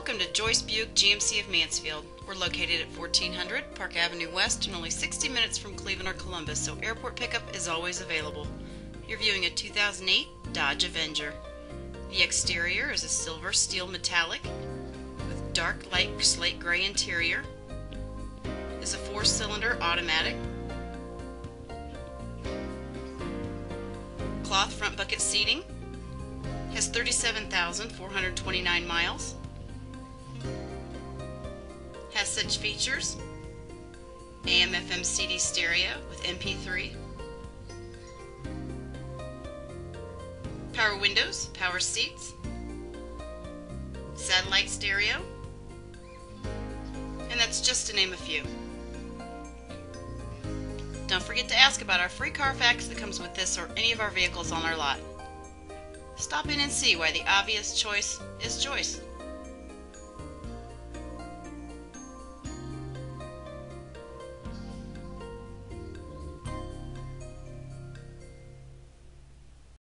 Welcome to Joyce Buick GMC of Mansfield. We're located at 1400 Park Avenue West and only 60 minutes from Cleveland or Columbus, so airport pickup is always available. You're viewing a 2008 Dodge Avenger. The exterior is a silver steel metallic with dark light slate gray interior. It's a 4-cylinder automatic. Cloth front bucket seating. Has 37,429 miles. Has such features: AM/FM CD stereo with MP3, power windows, power seats, satellite stereo, and that's just to name a few. Don't forget to ask about our free Carfax that comes with this or any of our vehicles on our lot. Stop in and see why the obvious choice is Joyce.